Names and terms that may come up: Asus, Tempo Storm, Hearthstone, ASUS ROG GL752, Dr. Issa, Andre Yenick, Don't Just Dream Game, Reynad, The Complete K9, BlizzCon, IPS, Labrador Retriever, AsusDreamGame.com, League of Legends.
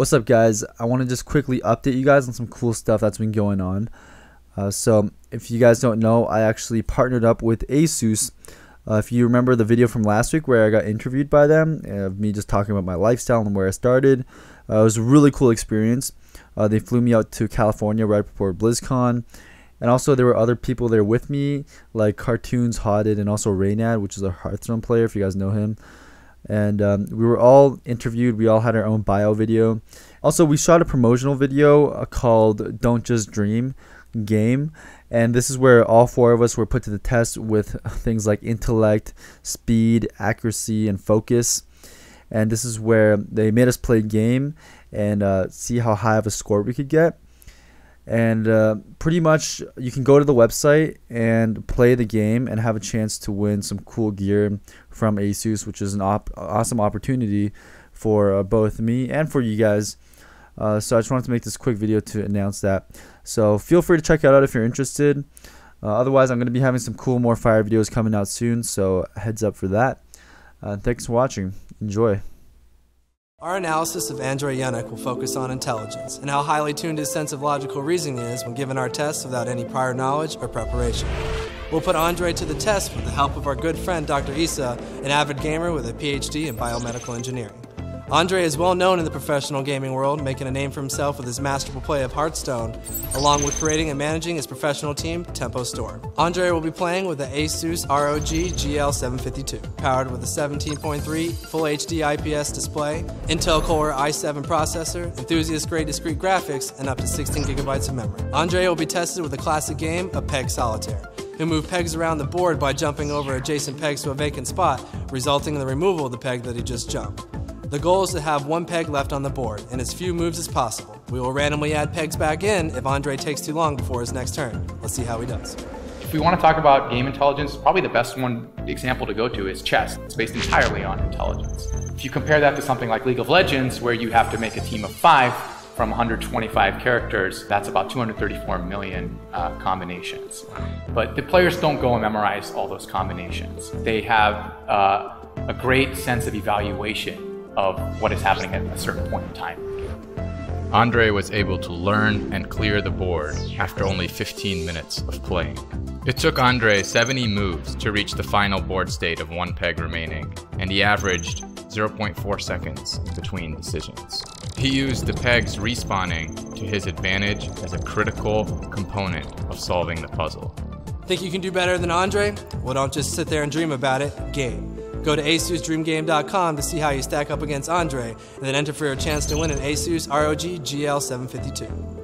What's up, guys? I want to just quickly update you guys on some cool stuff that's been going on. So if you guys don't know, I actually partnered up with ASUS. If you remember the video from last week where I got interviewed by them, me just talking about my lifestyle and where I started, it was a really cool experience. They flew me out to California right before BlizzCon, and also there were other people there with me, like Cartoons, Hotted, and also Reynad, which is a Hearthstone player if you guys know him. And we were all interviewed. We all had our own bio video. Also, we shot a promotional video called Don't Just Dream Game, and this is where all four of us were put to the test with things like intellect, speed, accuracy, and focus. And this is where they made us play a game and see how high of a score we could get. And pretty much you can go to the website and play the game and have a chance to win some cool gear from ASUS, which is an awesome opportunity for both me and for you guys. So I just wanted to make this quick video to announce that. So feel free to check it out if you're interested. Otherwise, I'm going to be having some cool more fire videos coming out soon, so heads up for that. Thanks for watching. Enjoy. Our analysis of Andre Yenick will focus on intelligence and how highly tuned his sense of logical reasoning is when given our tests without any prior knowledge or preparation. We'll put Andre to the test with the help of our good friend Dr. Issa, an avid gamer with a PhD in biomedical engineering. Andre is well known in the professional gaming world, making a name for himself with his masterful play of Hearthstone, along with creating and managing his professional team, Tempo Storm. Andre will be playing with the Asus ROG GL752, powered with a 17.3 Full HD IPS display, Intel Core i7 processor, enthusiast-grade discrete graphics, and up to 16 GB of memory. Andre will be tested with a classic game of Peg Solitaire, who move pegs around the board by jumping over adjacent pegs to a vacant spot, resulting in the removal of the peg that he just jumped. The goal is to have one peg left on the board, and as few moves as possible. We will randomly add pegs back in if Andre takes too long before his next turn. Let's see how he does. If we want to talk about game intelligence, probably the best one example to go to is chess. It's based entirely on intelligence. If you compare that to something like League of Legends, where you have to make a team of 5 from 125 characters, that's about 234 million combinations. But the players don't go and memorize all those combinations. They have a great sense of evaluation of what is happening at a certain point in time. Andre was able to learn and clear the board after only 15 minutes of playing. It took Andre 70 moves to reach the final board state of one peg remaining, and he averaged 0.4 seconds between decisions. He used the pegs respawning to his advantage as a critical component of solving the puzzle. Think you can do better than Andre? Well, don't just sit there and dream about it. Game. Go to AsusDreamGame.com to see how you stack up against Andre, and then enter for your chance to win an Asus ROG GL752.